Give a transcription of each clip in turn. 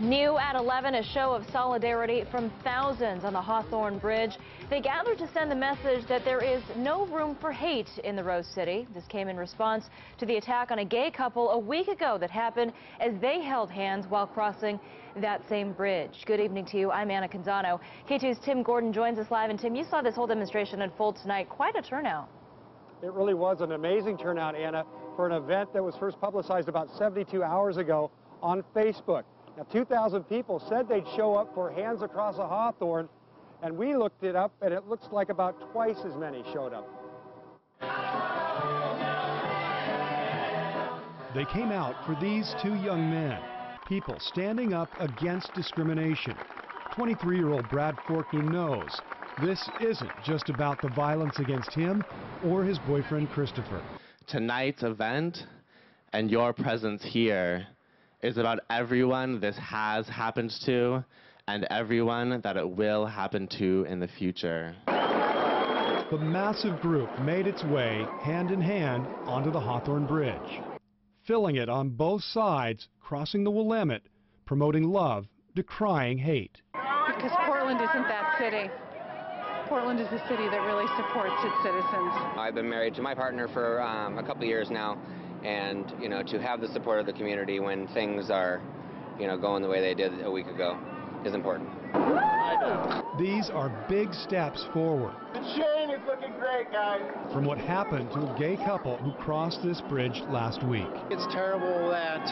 New at 11, a show of solidarity from thousands on the Hawthorne Bridge. They gathered to send the message that there is no room for hate in the Rose City. This came in response to the attack on a gay couple a week ago that happened as they held hands while crossing that same bridge. Good evening to you. I'm Anna Canzano. KATU's Tim Gordon joins us live. And Tim, you saw this whole demonstration unfold tonight. Quite a turnout. It really was an amazing turnout, Anna, for an event that was first publicized about 72 hours ago on Facebook. Now, 2,000 people said they'd show up for Hands Across Hawthorne, and we looked it up, and it looks like about twice as many showed up. They came out for these two young men, people standing up against discrimination. 23-year-old Brad Forkner knows this isn't just about the violence against him or his boyfriend Christopher. Tonight's event and your presence here is about everyone this has happened to and everyone that it will happen to in the future. The massive group made its way hand in hand onto the Hawthorne Bridge, filling it on both sides, crossing the Willamette, promoting love, decrying hate. Because Portland isn't that city. Portland is a city that really supports its citizens. I've been married to my partner for a couple years now. And, you know, to have the support of the community when things are, you know, going the way they did a week ago is important. These are big steps forward. The chain is looking great, guys. From what happened to a gay couple who crossed this bridge last week. It's terrible that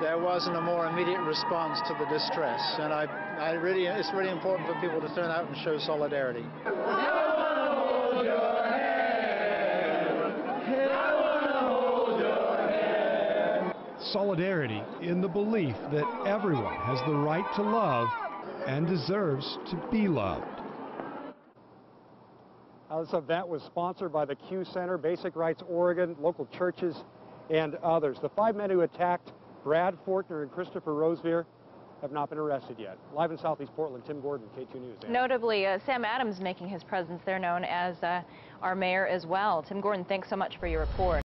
there wasn't a more immediate response to the distress. And it's really important for people to turn out and show solidarity. Solidarity in the belief that everyone has the right to love and deserves to be loved. This event was sponsored by the Q Center, Basic Rights Oregon, local churches, and others. The five men who attacked Brad Forkner and Christopher Rosevere have not been arrested yet. Live in Southeast Portland, Tim Gordon, KATU News. Anna. Notably, Sam Adams making his presence there known as our mayor as well. Tim Gordon, thanks so much for your report.